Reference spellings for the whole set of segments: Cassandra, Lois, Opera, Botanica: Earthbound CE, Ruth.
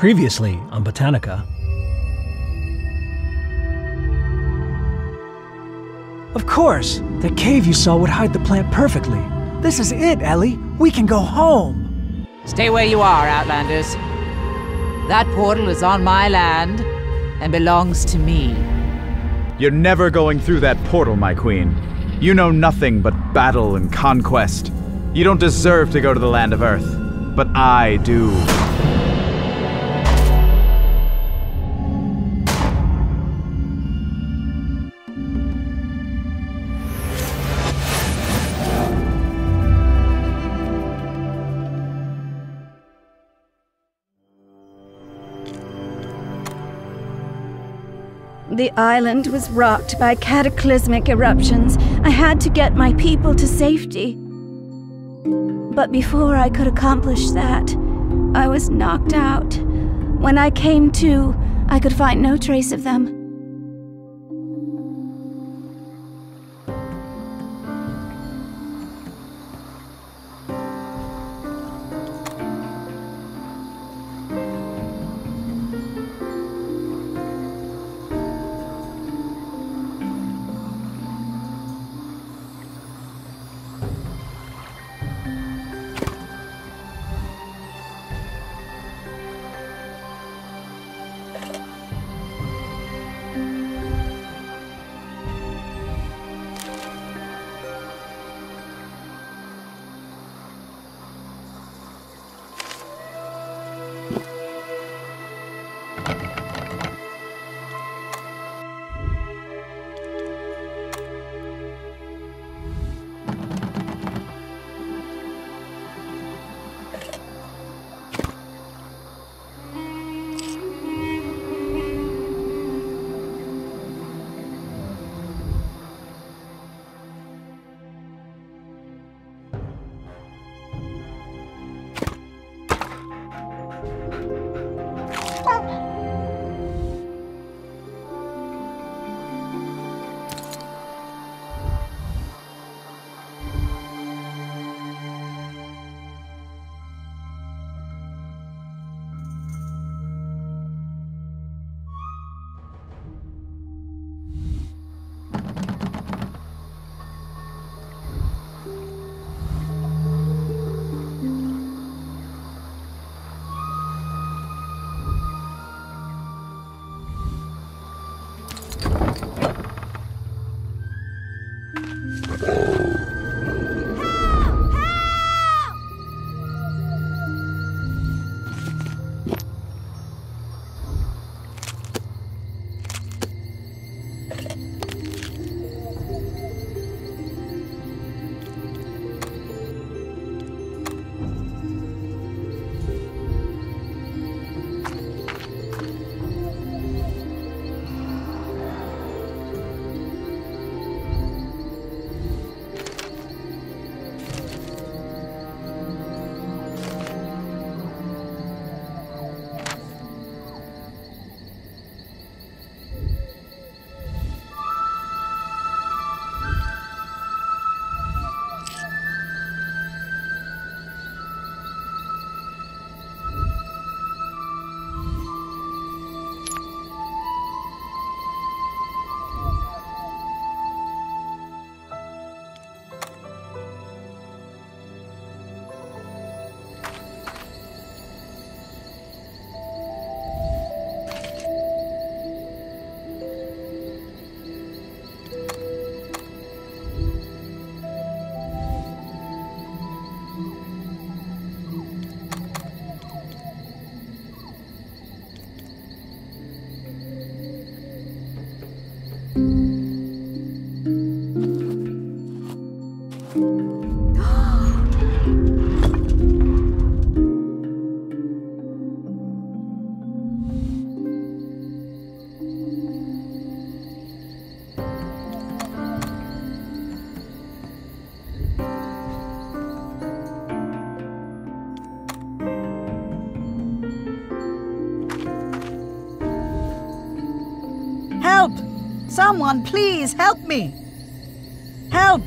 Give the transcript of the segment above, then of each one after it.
Previously on Botanica. Of course! The cave you saw would hide the plant perfectly. This is it, Ellie! We can go home! Stay where you are, Outlanders. That portal is on my land and belongs to me. You're never going through that portal, my queen. You know nothing but battle and conquest. You don't deserve to go to the land of Earth, but I do. The island was rocked by cataclysmic eruptions. I had to get my people to safety. But before I could accomplish that, I was knocked out. When I came to, I could find no trace of them. Someone, please, help me! Help!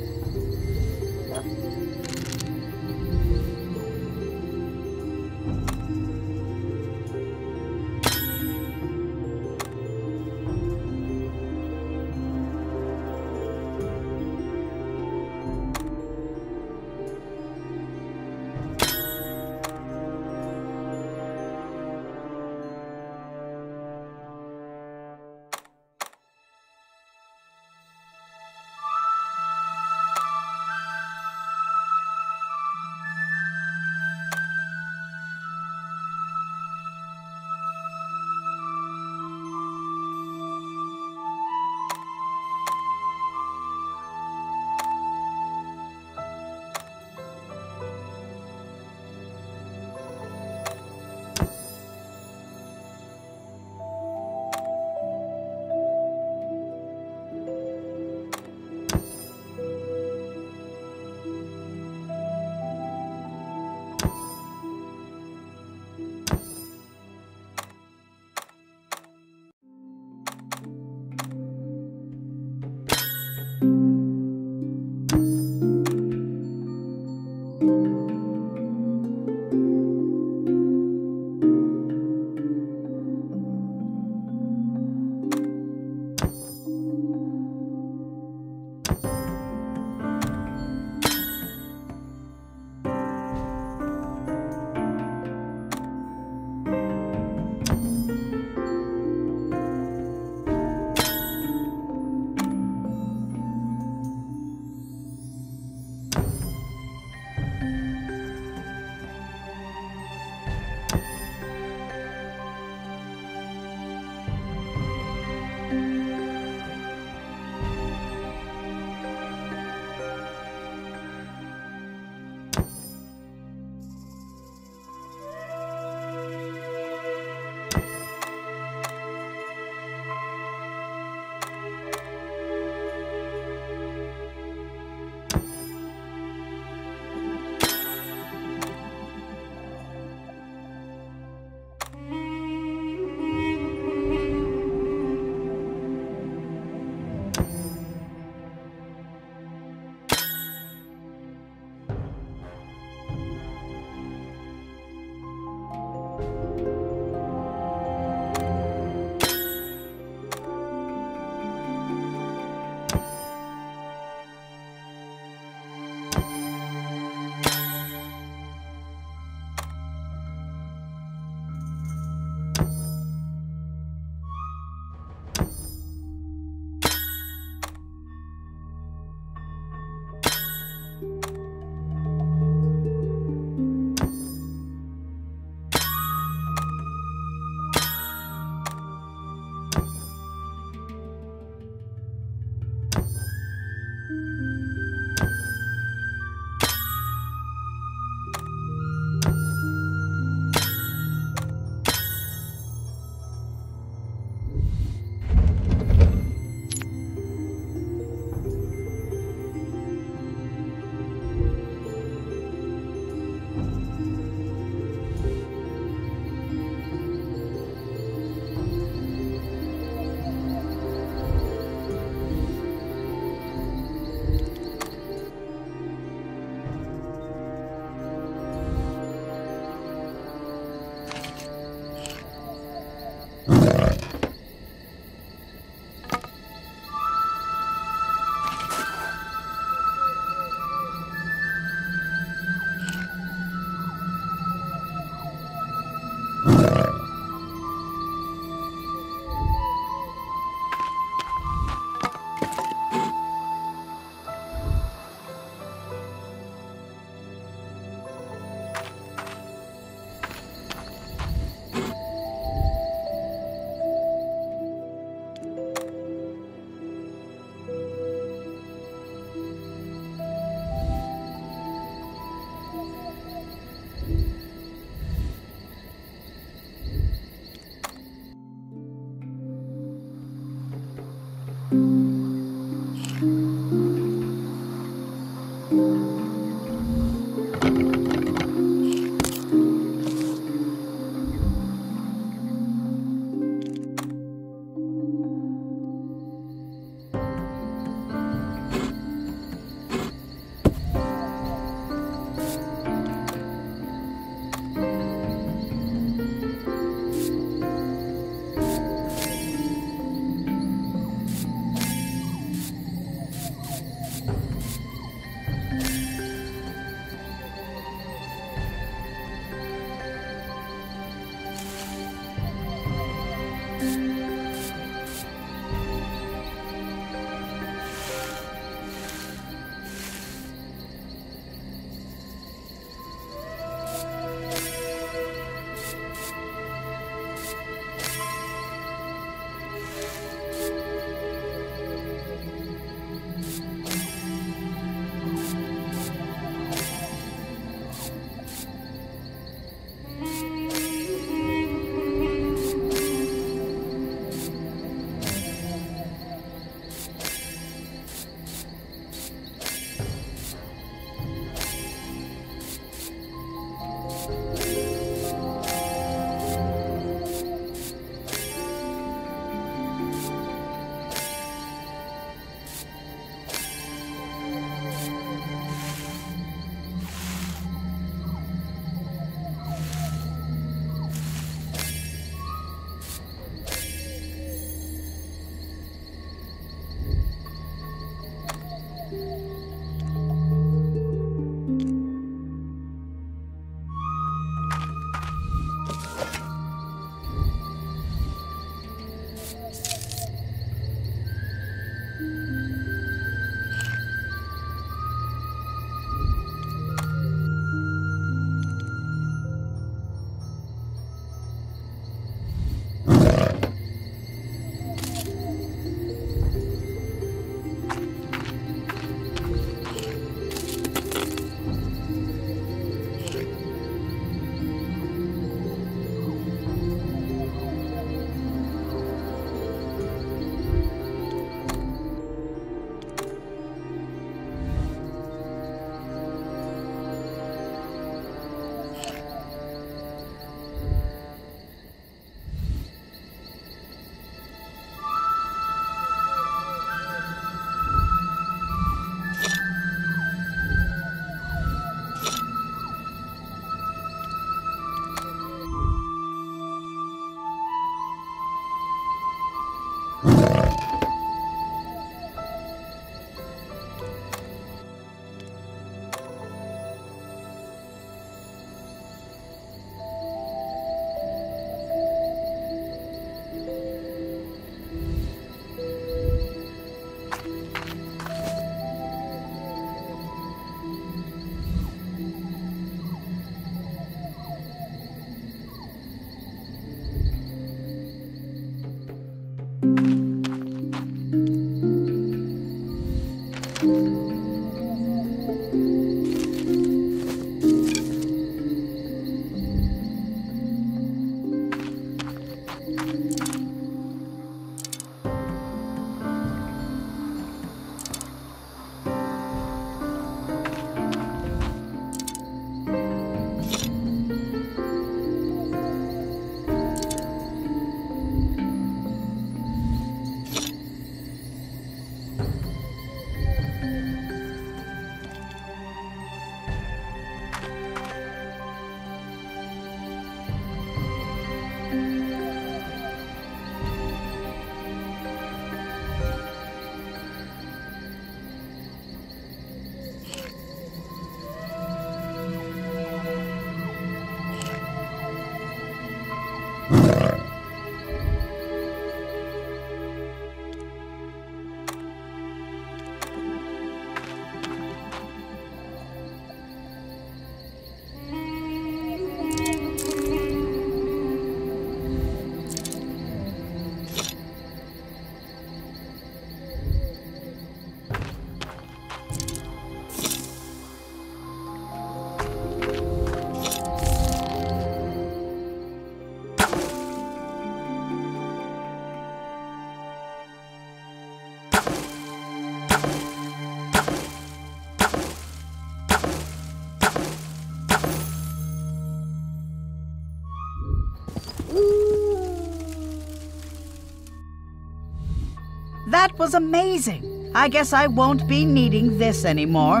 That was amazing. I guess I won't be needing this anymore.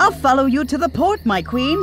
I'll follow you to the port, my queen.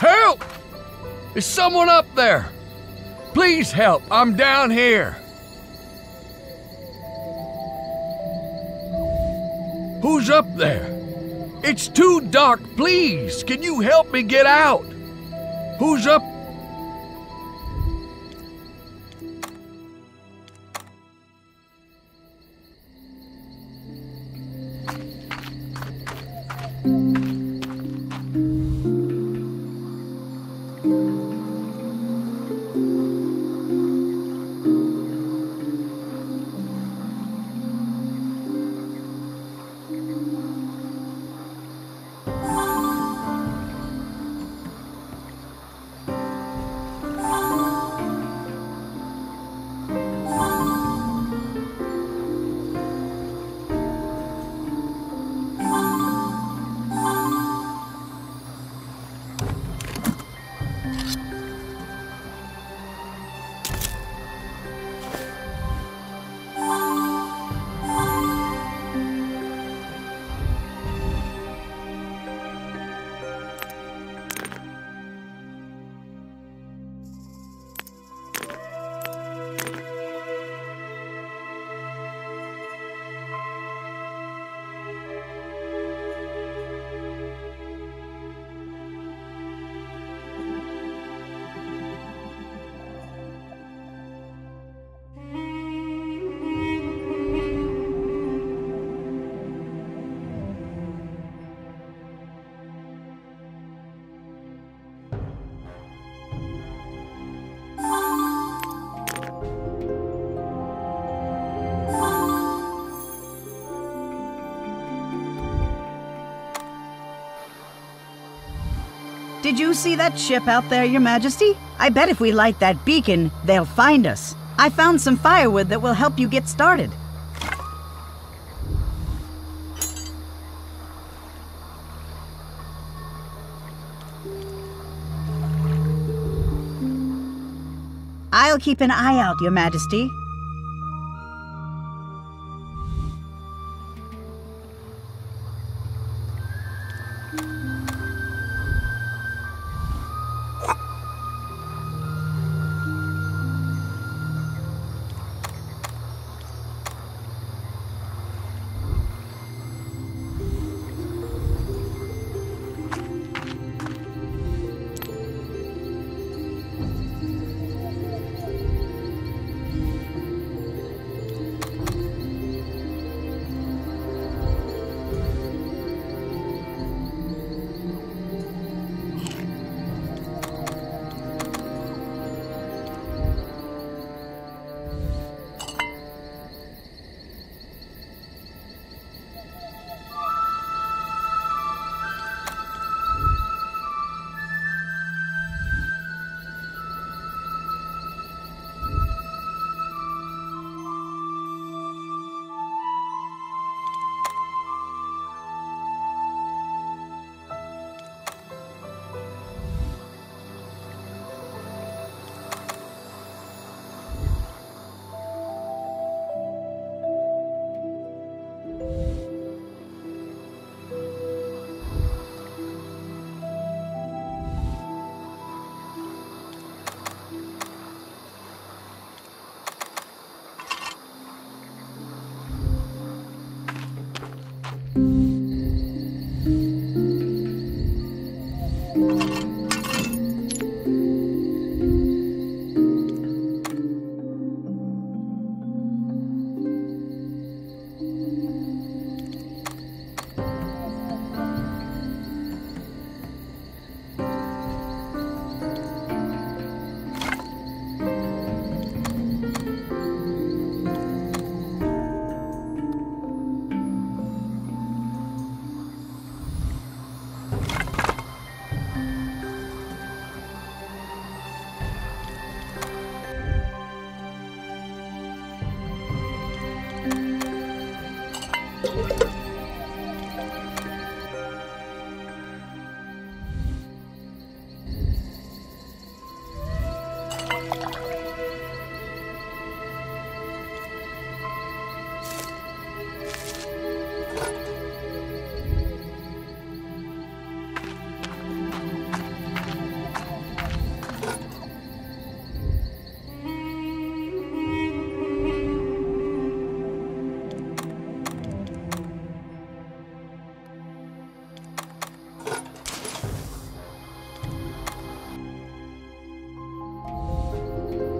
Help! Is someone up there? Please help, I'm down here. Who's up there? It's too dark, please. Can you help me get out? Who's up? Did you see that ship out there, Your Majesty? I bet if we light that beacon, they'll find us. I found some firewood that will help you get started. I'll keep an eye out, Your Majesty.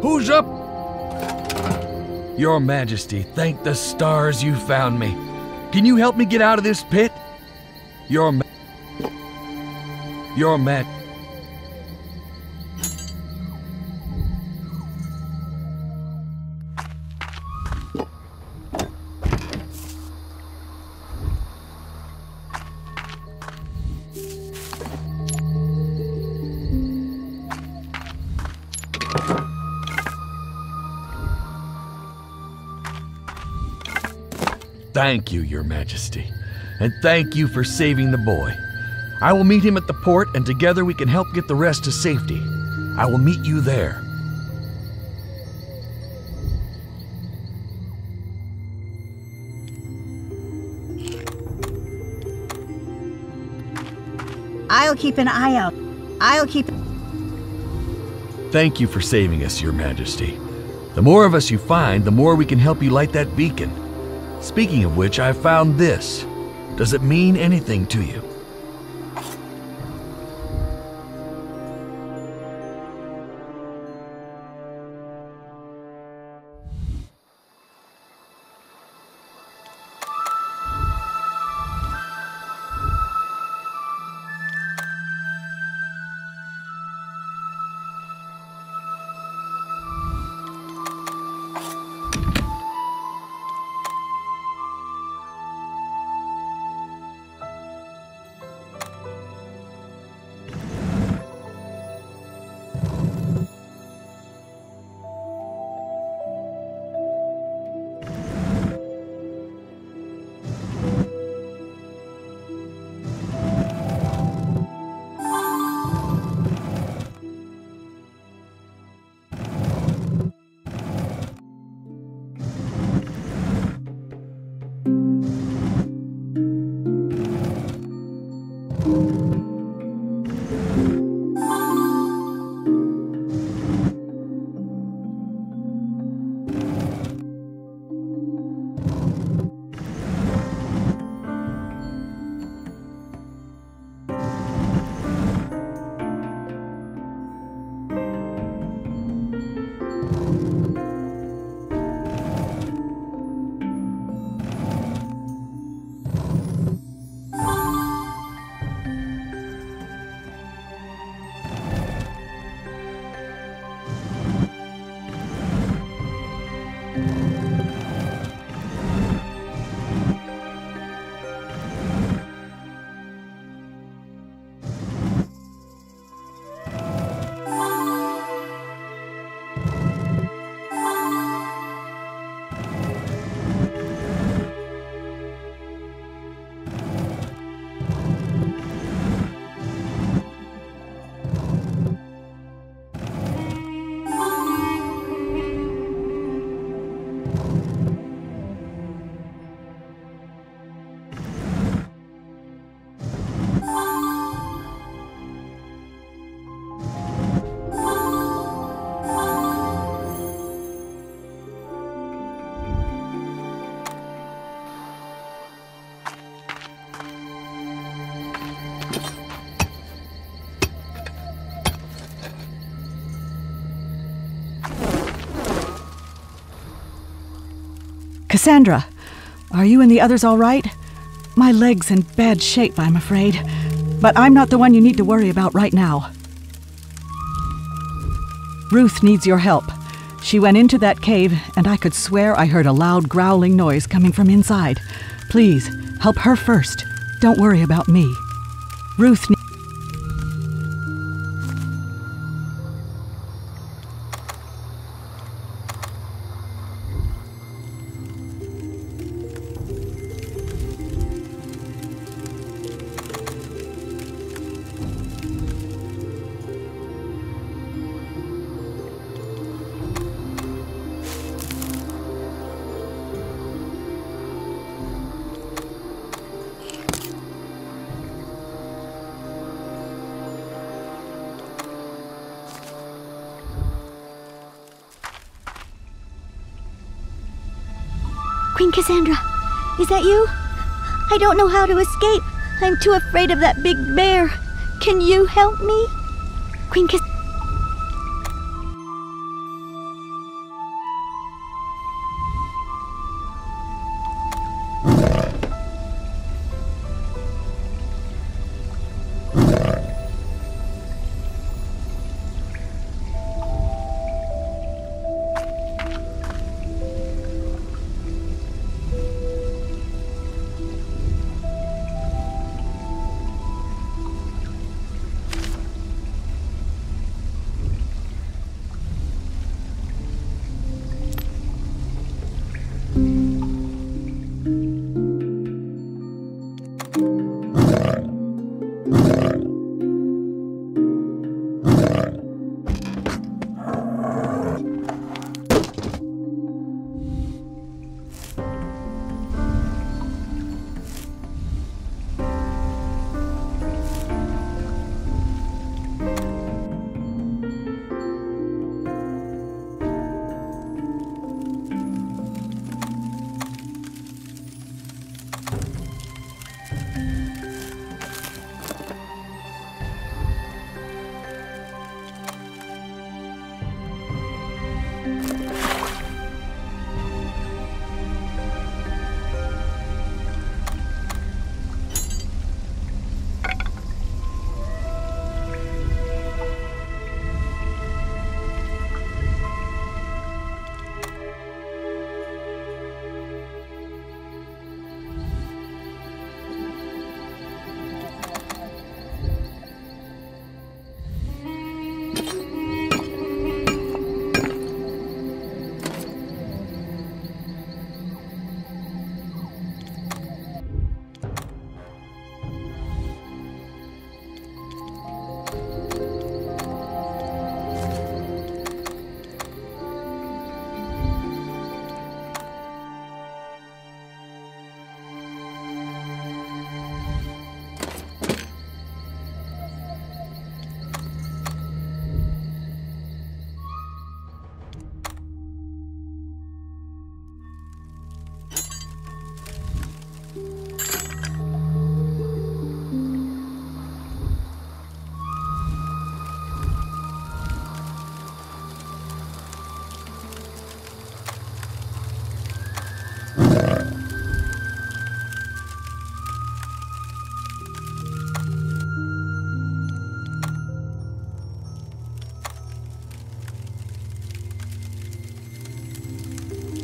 Who's up? Your Majesty, thank the stars you found me. Can you help me get out of this pit? Thank you, Your Majesty, and thank you for saving the boy. I will meet him at the port, and together we can help get the rest to safety. I will meet you there. I'll keep an eye out. Thank you for saving us, Your Majesty. The more of us you find, the more we can help you light that beacon. Speaking of which, I found this. Does it mean anything to you? Cassandra, are you and the others all right? My leg's in bad shape, I'm afraid. But I'm not the one you need to worry about right now. Ruth needs your help. She went into that cave, and I could swear I heard a loud growling noise coming from inside. Please, help her first. Don't worry about me. Ruth needs... Queen Cassandra, is that you? I don't know how to escape. I'm too afraid of that big bear. Can you help me? Queen Cassandra.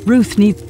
Ruth needs...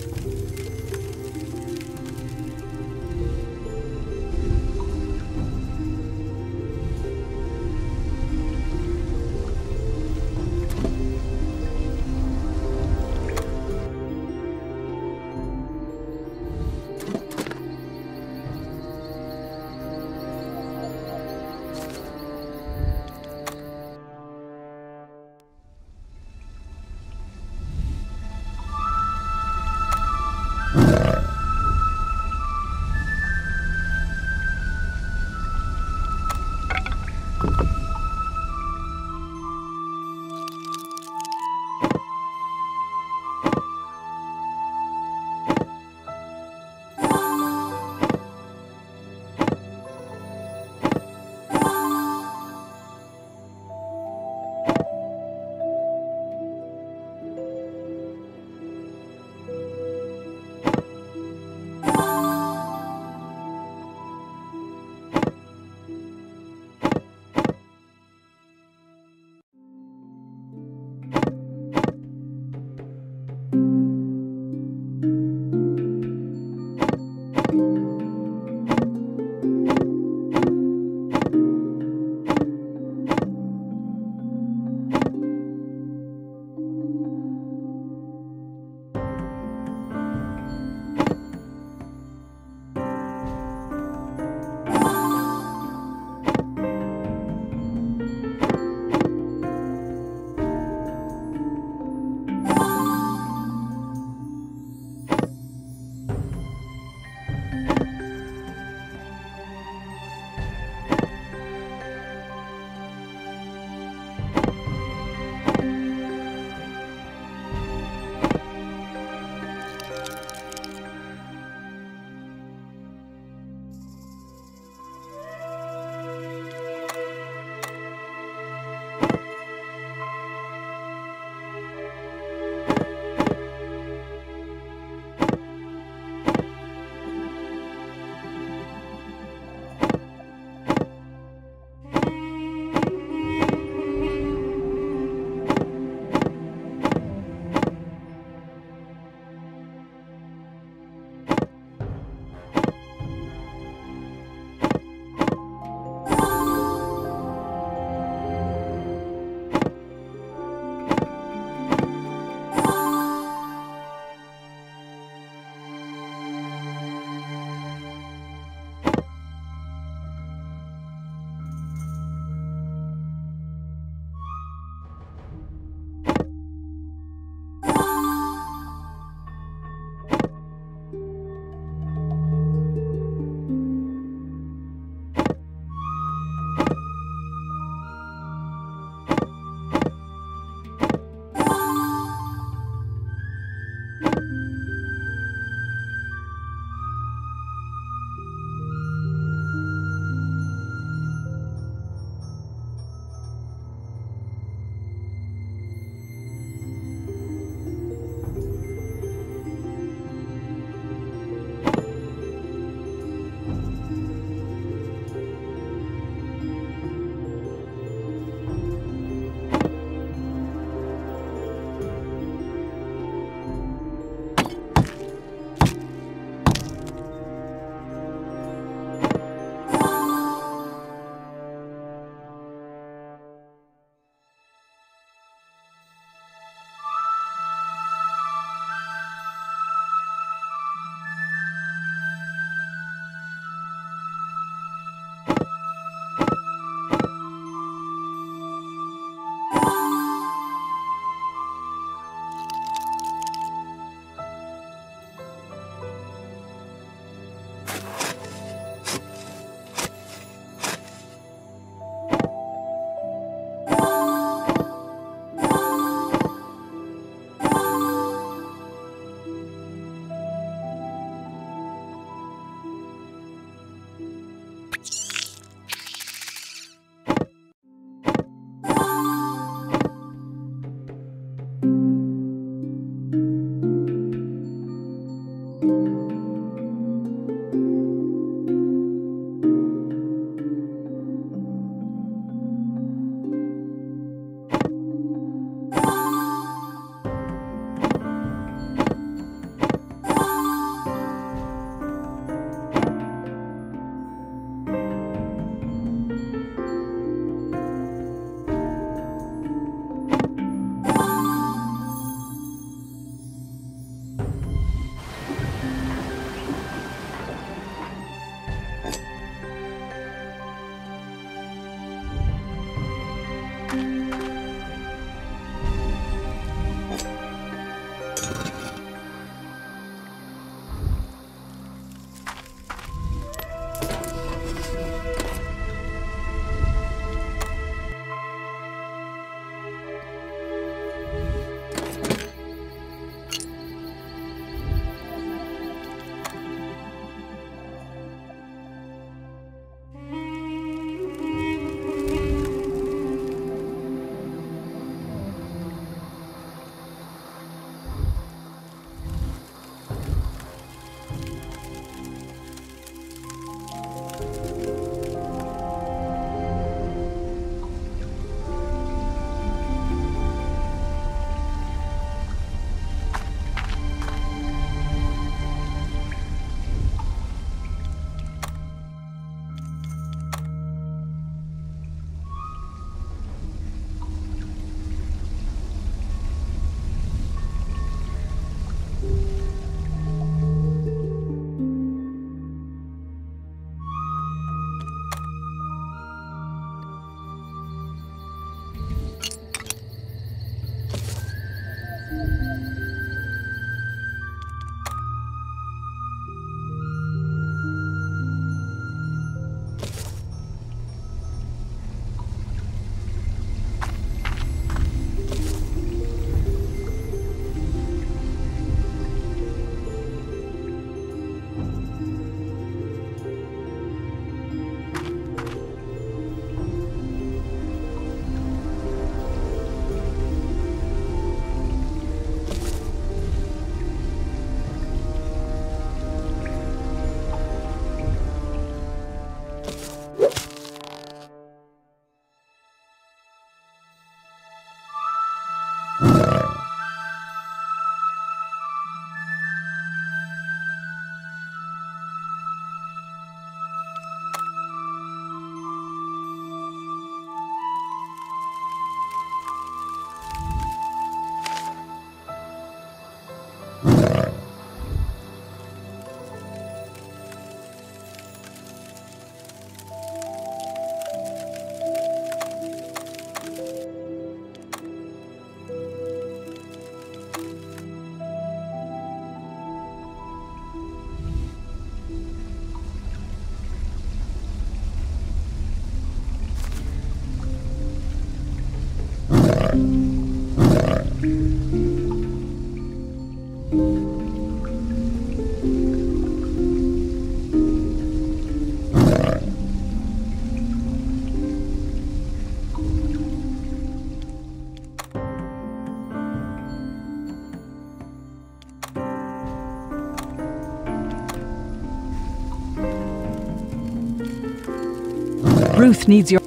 Ruth needs your...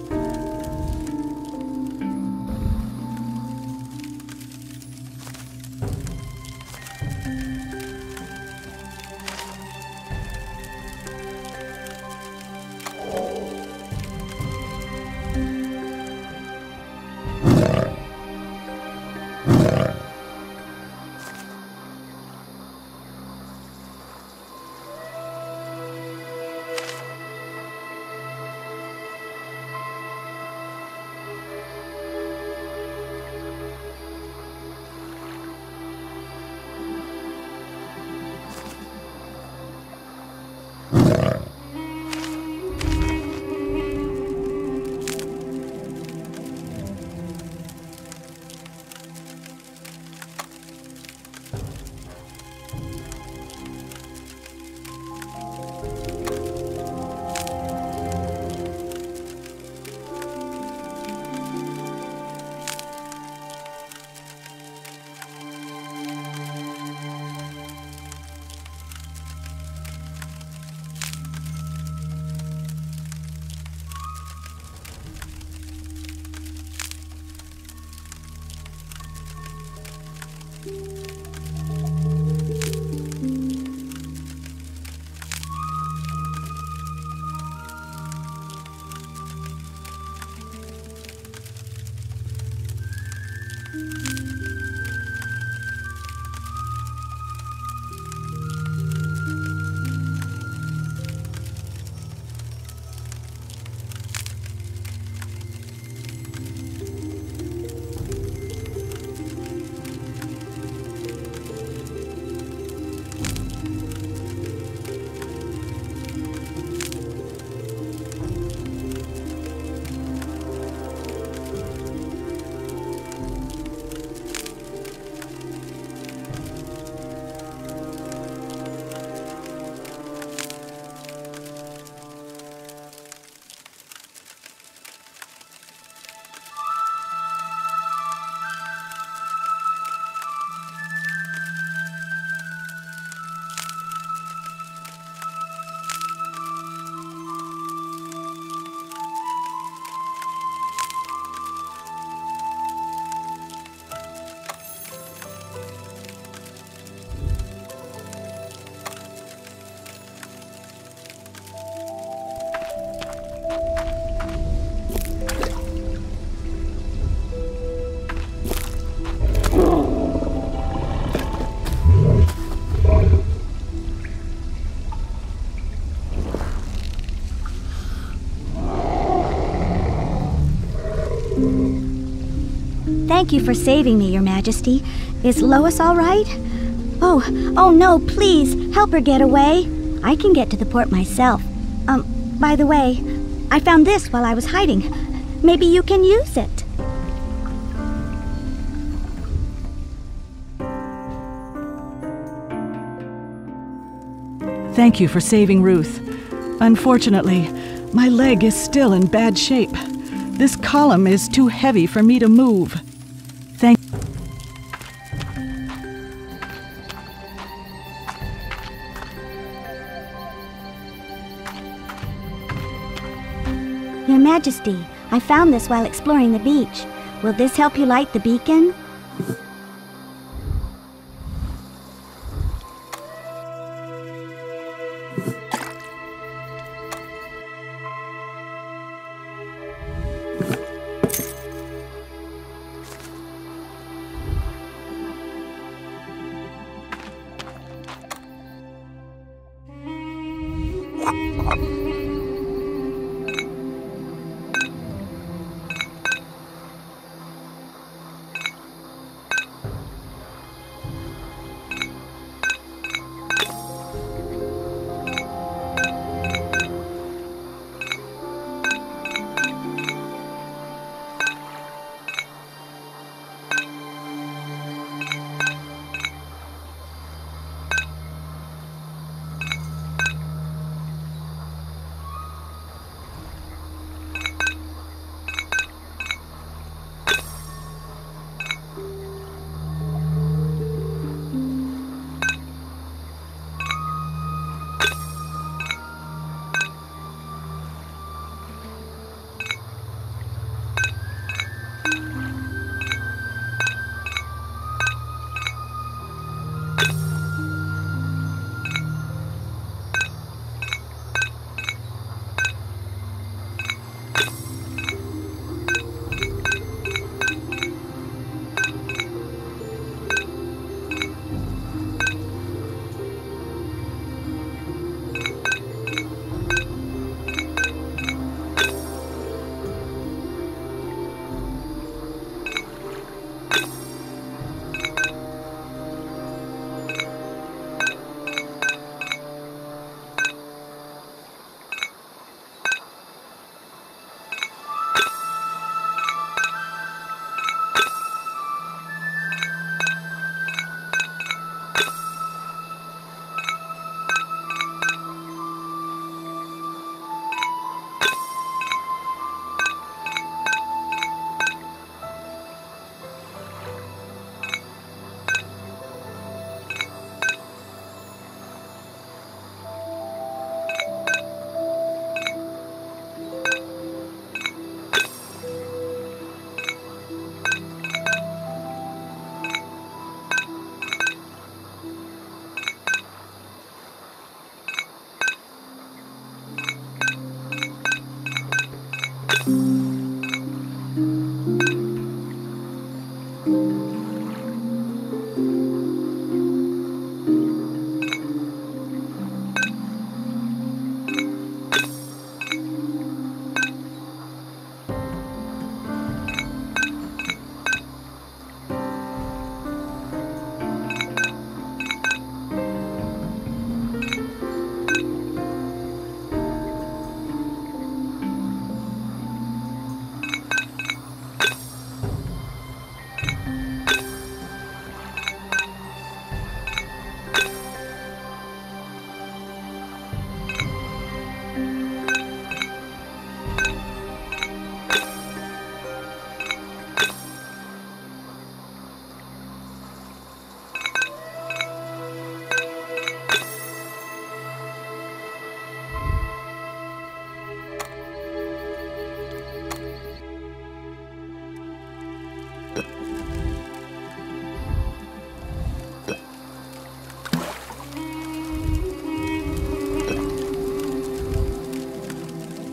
Thank you for saving me, Your Majesty. Is Lois all right? Oh no, please, help her get away. I can get to the port myself. By the way, I found this while I was hiding. Maybe you can use it. Thank you for saving Ruth. Unfortunately, my leg is still in bad shape. This column is too heavy for me to move. Your Majesty, I found this while exploring the beach. Will this help you light the beacon?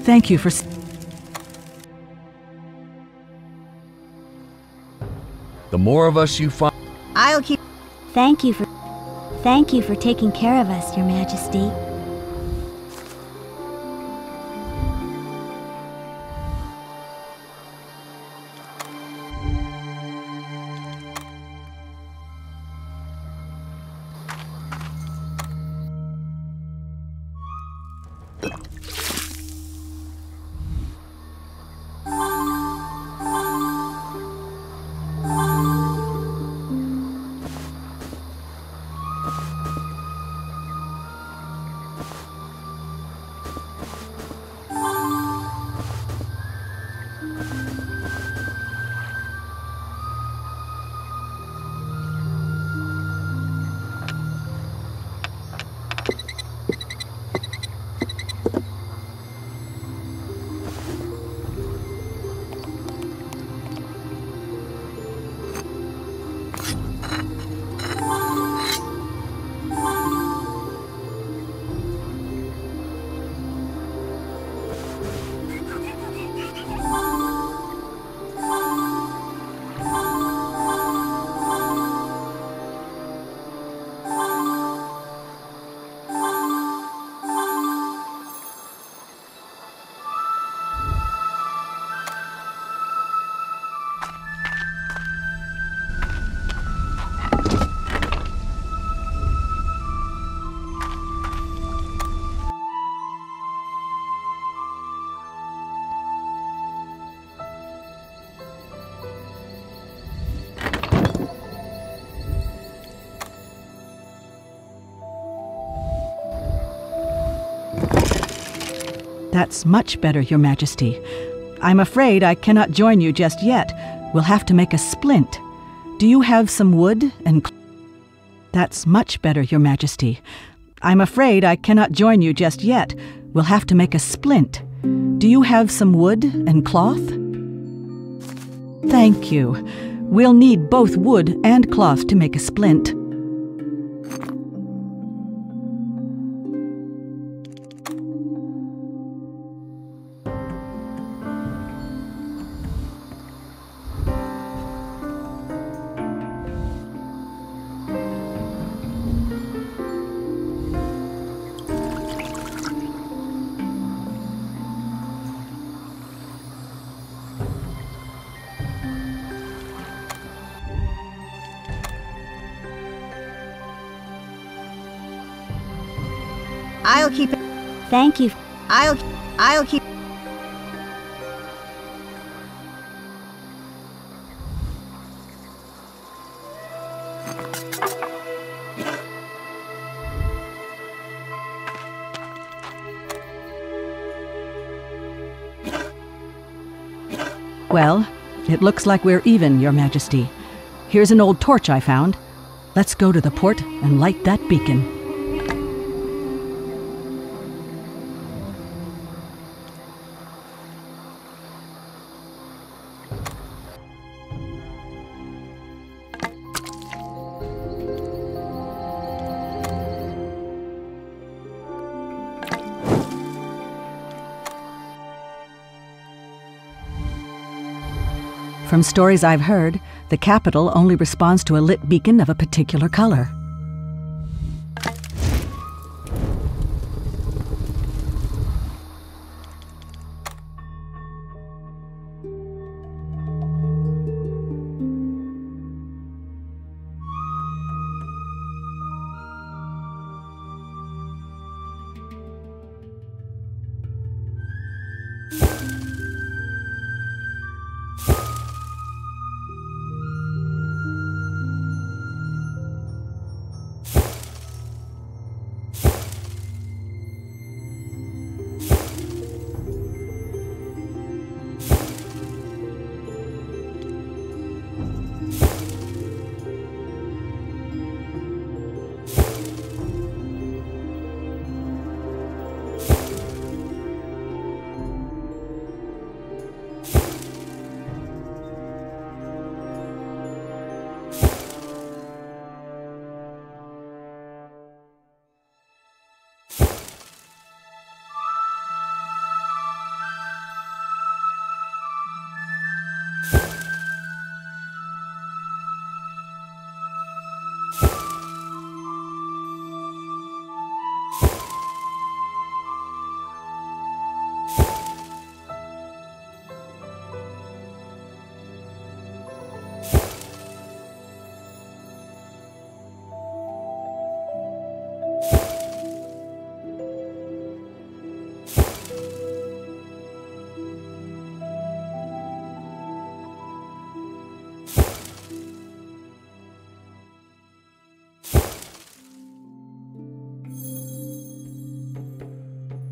Thank you for... The more of us you find... I'll keep... Thank you for taking care of us, Your Majesty. That's much better, Your Majesty. I'm afraid I cannot join you just yet. We'll have to make a splint. Do you have some wood and... That's much better, Your Majesty. I'm afraid I cannot join you just yet. We'll have to make a splint. Do you have some wood and cloth? Thank you. We'll need both wood and cloth to make a splint. I'll keep it. Thank you. I'll keep. Well, it looks like we're even, Your Majesty. Here's an old torch I found. Let's go to the port and light that beacon. From stories I've heard, the capital only responds to a lit beacon of a particular color.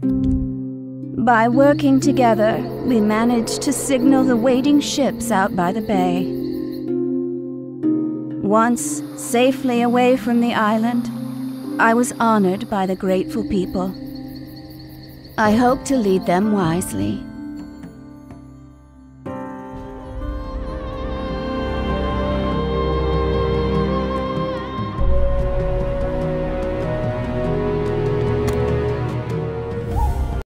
By working together, we managed to signal the waiting ships out by the bay. Once safely away from the island, I was honored by the grateful people. I hope to lead them wisely.